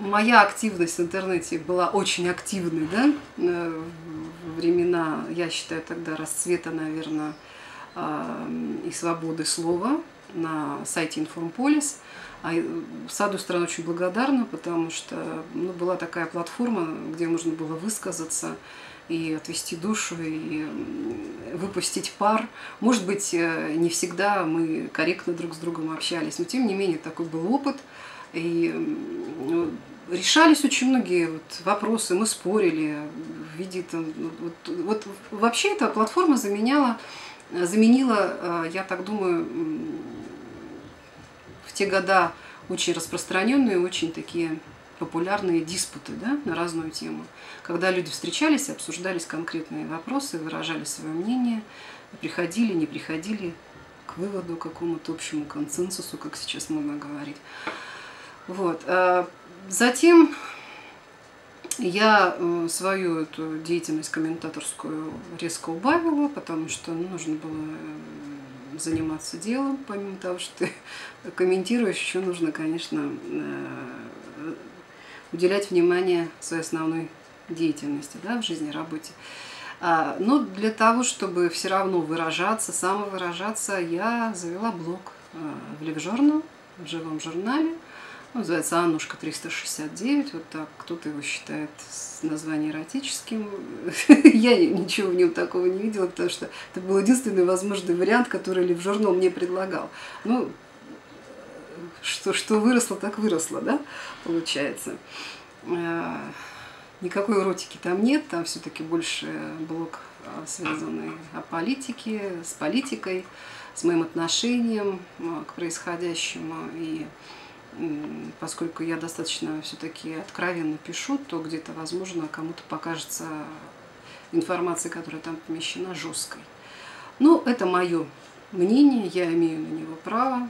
Моя активность в интернете была очень активной, да, времена, я считаю, тогда расцвета, наверное, и свободы слова на сайте Informpolis. С одной стороны, очень благодарна, потому что, ну, была такая платформа, где можно было высказаться и отвести душу, и выпустить пар. Может быть, не всегда мы корректно друг с другом общались, но тем не менее такой был опыт. И решались очень многие вопросы, мы спорили в виде там, вообще эта платформа заменила, я так думаю, в те года очень распространенные, очень такие популярные диспуты, да, на разную тему, когда люди встречались, обсуждались конкретные вопросы, выражали свое мнение, приходили, не приходили к выводу, к какому-то общему консенсусу, как сейчас модно говорить. Вот. Затем я свою эту деятельность комментаторскую резко убавила, потому что нужно было заниматься делом, помимо того, что ты комментируешь, еще нужно, конечно, уделять внимание своей основной деятельности, да, в жизни, работе. Но для того, чтобы все равно выражаться, самовыражаться, я завела блог в «Живом журнале». Называется «Аннушка 369», вот так, кто-то его считает названием эротическим. Я ничего в нем такого не видела, потому что это был единственный возможный вариант, который «Лив журнал» мне предлагал. Ну, что выросло, так выросло, да, получается. Никакой эротики там нет, там все-таки больше блок, связанный о политике, с политикой, с моим отношением к происходящему. И поскольку я достаточно все-таки откровенно пишу, то где-то, возможно, кому-то покажется информация, которая там помещена, жесткой. Но это мое мнение, я имею на него право.